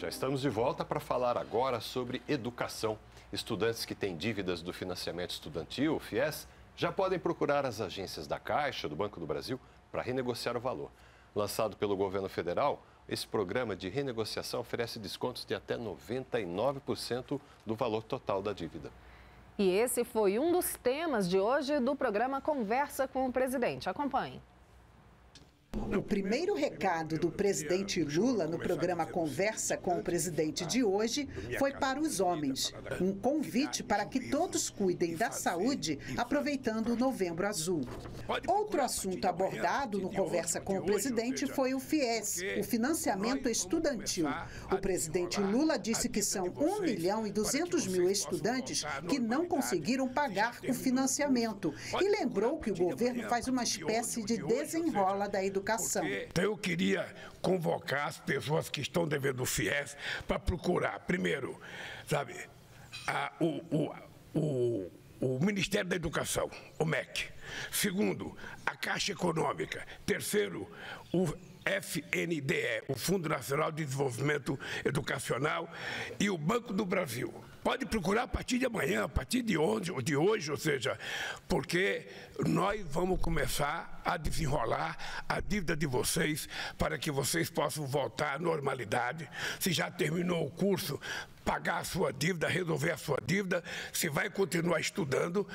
Já estamos de volta para falar agora sobre educação. Estudantes que têm dívidas do financiamento estudantil, o FIES, já podem procurar as agências da Caixa, do Banco do Brasil, para renegociar o valor. Lançado pelo governo federal, esse programa de renegociação oferece descontos de até 99% do valor total da dívida. E esse foi um dos temas de hoje do programa Conversa com o Presidente. Acompanhe. O primeiro recado do presidente Lula no programa Conversa com o Presidente de hoje foi para os homens, um convite para que todos cuidem da saúde aproveitando o Novembro Azul. Outro assunto abordado no Conversa com o Presidente foi o FIES, o financiamento estudantil. O presidente Lula disse que são 1 milhão e 200 mil estudantes que não conseguiram pagar o financiamento e lembrou que o governo faz uma espécie de desenrola da educação. Então eu queria convocar as pessoas que estão devendo o FIES para procurar, primeiro, sabe, o Ministério da Educação, o MEC. Segundo, a Caixa Econômica. Terceiro, o FNDE, o Fundo Nacional de Desenvolvimento Educacional, e o Banco do Brasil. Pode procurar a partir de amanhã, a partir de hoje, ou seja, porque nós vamos começar a desenrolar a dívida de vocês para que vocês possam voltar à normalidade. Se já terminou o curso, pagar a sua dívida, resolver a sua dívida. Se vai continuar estudando,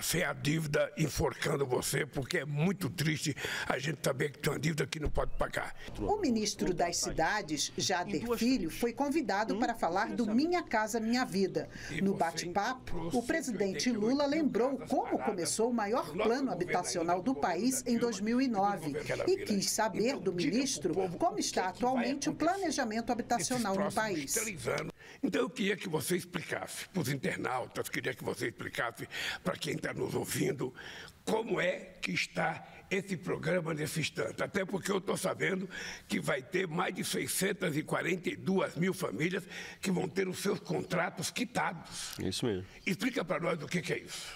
sem a dívida enforcando você, porque é muito triste a gente saber que tem uma dívida que não pode pagar. O ministro das Cidades, Jader Filho, foi convidado para falar do Minha Casa Minha Vida. No bate-papo, o presidente Lula lembrou como começou o maior plano habitacional do país em 2009 e quis saber do ministro como está atualmente o planejamento habitacional no país. Então eu queria que você explicasse para os internautas, queria que você explicasse para quem está nos ouvindo como é que está esse programa nesse instante. Até porque eu estou sabendo que vai ter mais de 642 mil famílias que vão ter os seus contratos quitados. Isso mesmo. Explica para nós o que é isso.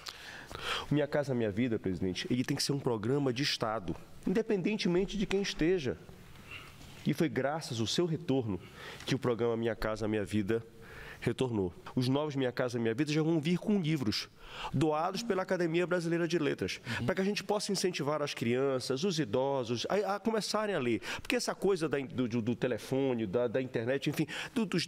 Minha Casa Minha Vida, presidente, ele tem que ser um programa de Estado, independentemente de quem esteja. E foi graças ao seu retorno que o programa Minha Casa Minha Vida retornou. Os novos Minha Casa Minha Vida já vão vir com livros doados pela Academia Brasileira de Letras, para que a gente possa incentivar as crianças, os idosos, a começarem a ler. Porque essa coisa do telefone, da internet, enfim,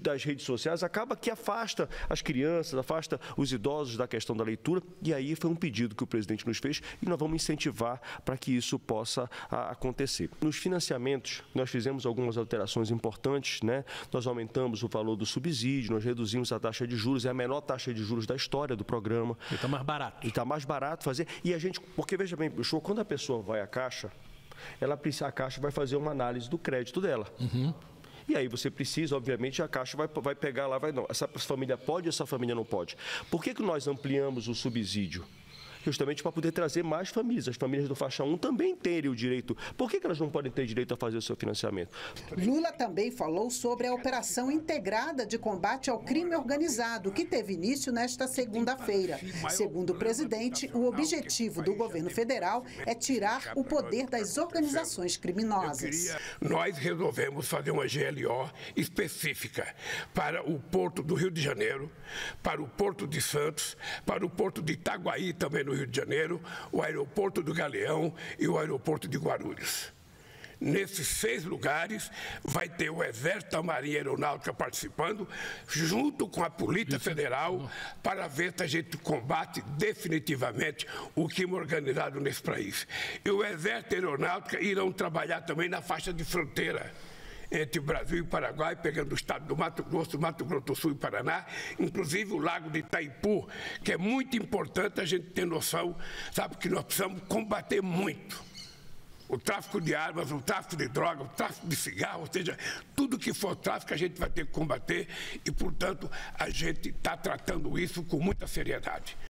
das redes sociais, acaba que afasta as crianças, afasta os idosos da questão da leitura. E aí foi um pedido que o presidente nos fez e nós vamos incentivar para que isso possa acontecer. Nos financiamentos, nós fizemos algumas alterações importantes, né? Nós aumentamos o valor do subsídio, nós reduzimos a taxa de juros, é a menor taxa de juros da história do programa. E está mais barato. E está mais barato fazer. E a gente, porque veja bem, puxou, quando a pessoa vai à Caixa, a Caixa vai fazer uma análise do crédito dela. Uhum. E aí você precisa, obviamente, a Caixa vai pegar lá, não, essa família pode, essa família não pode. Por que nós ampliamos o subsídio? Justamente para poder trazer mais famílias. As famílias do Faixa 1 também terem o direito. Por que elas não podem ter direito a fazer o seu financiamento? Lula também falou sobre a operação integrada de combate ao crime organizado, que teve início nesta segunda-feira. Segundo o presidente, o objetivo do governo federal é tirar o poder das organizações criminosas. Nós resolvemos fazer uma GLO específica para o Porto do Rio de Janeiro, para o Porto de Santos, para o Porto de Itaguaí, também no Rio de Janeiro, o aeroporto do Galeão e o aeroporto de Guarulhos. Nesses 6 lugares vai ter o Exército, a Marinha Aeronáutica participando, junto com a Polícia Federal, para ver se a gente combate definitivamente o crime organizado nesse país. E o Exército e a Aeronáutica irão trabalhar também na faixa de fronteira entre o Brasil e o Paraguai, pegando o estado do Mato Grosso, Mato Grosso do Sul e Paraná, inclusive o lago de Itaipu, que é muito importante a gente ter noção, sabe, que nós precisamos combater muito o tráfico de armas, o tráfico de drogas, o tráfico de cigarro, ou seja, tudo que for tráfico a gente vai ter que combater e, portanto, a gente está tratando isso com muita seriedade.